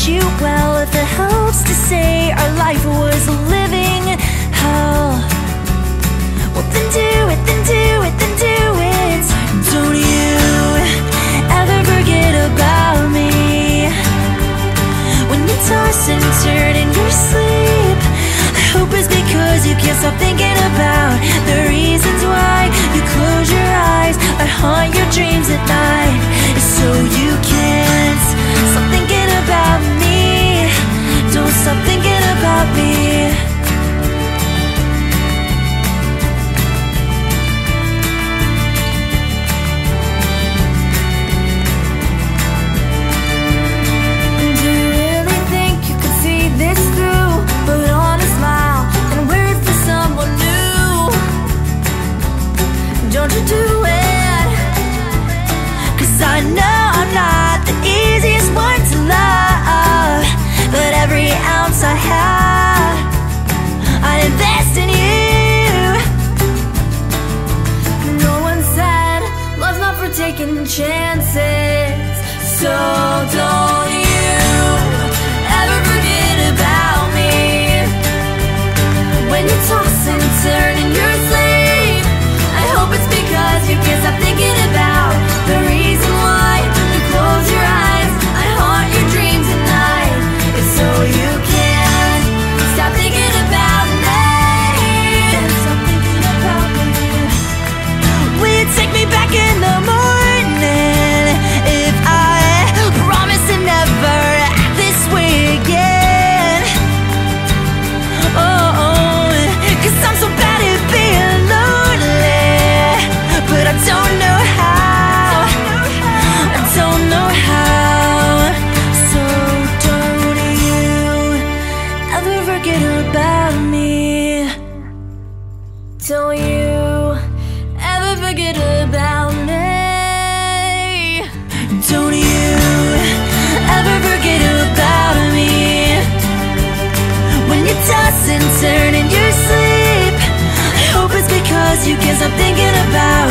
wish you well. If it helps to say our life was a living hell, well then do it, then do it, then do it. Don't you ever forget about me. When you toss and turn in your sleep, I hope it's because you can't stop thinking about the reasons why you close your eyes or haunt your dreams at night. It's so you can't stop thinking about me. Don't stop thinking about me. Do you really think you could see this through? Put on a smile and wait for someone new. Don't you do it, 'cause I know I'm not the easiest one to love, but every ounce I had, I'd invest in you. No one said love's not for taking chances, so don't you ever forget about me. When you toss and turn in your sleep, I hope it's because you can't stop thinking about the reason why you close your eyes, I haunt your dreams at night. It's so you can't stop thinking about me. Stop thinking about me. Will you take me back in the morning if I promise to never act this way again? Oh, 'cause I'm so bad at being lonely, but I don't know how. I don't know how. So don't you ever forget about me. Don't you ever forget about me. Don't you ever forget about me. When you toss and turn in your sleep, I hope it's because you can't stop thinking about